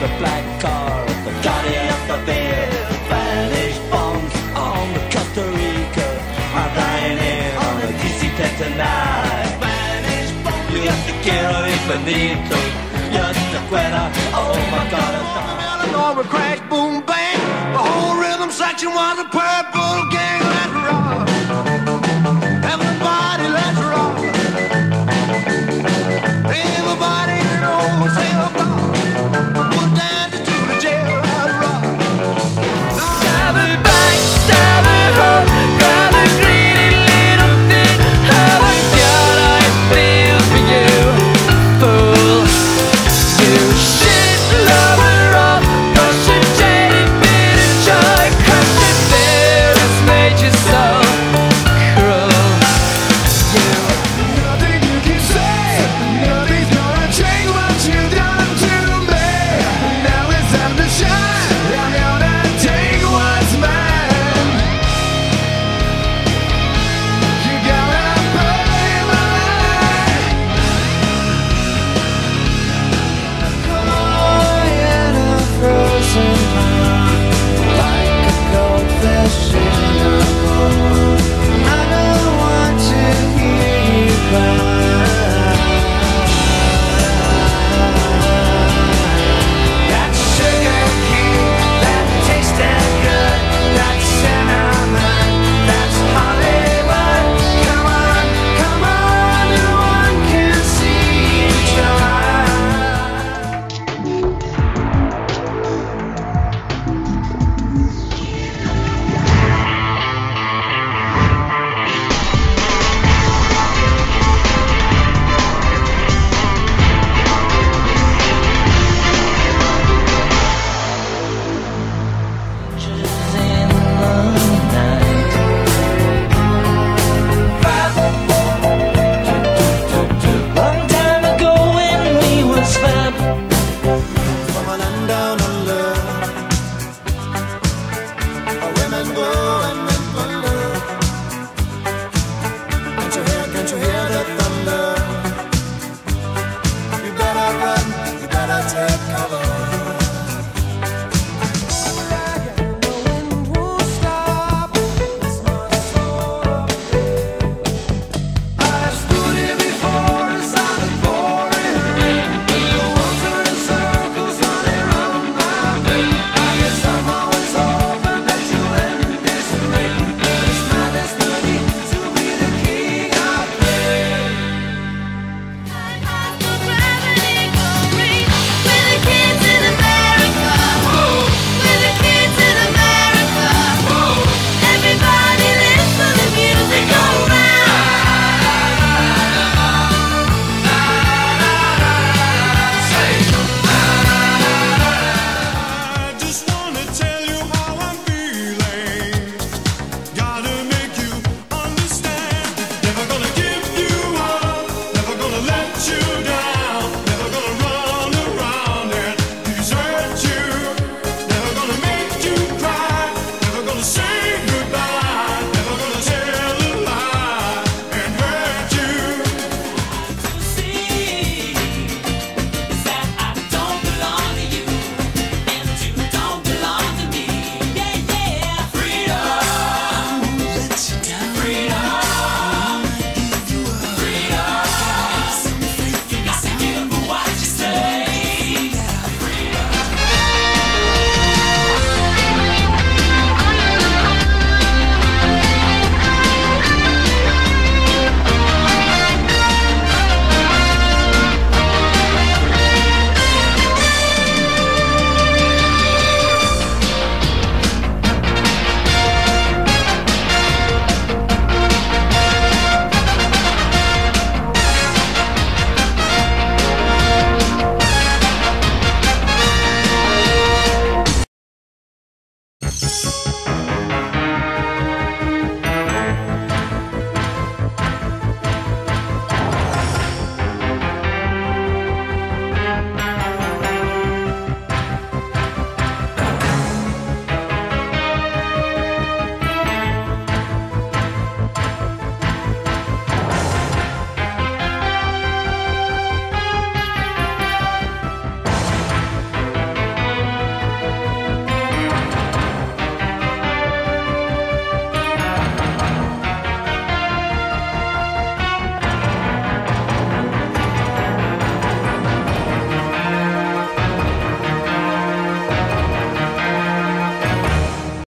the black car of the Johnny of the Beer. Spanish bombs on the Costa Rica are flying in on the DC-10 tonight. Spanish bombs, yo te quiero y bonito, yo te quiero, oh my God. The Lord would crash, boom, bang. The whole rhythm section was a purple gang. Let's rock, everybody, let's rock. Everybody, you know, say the ball.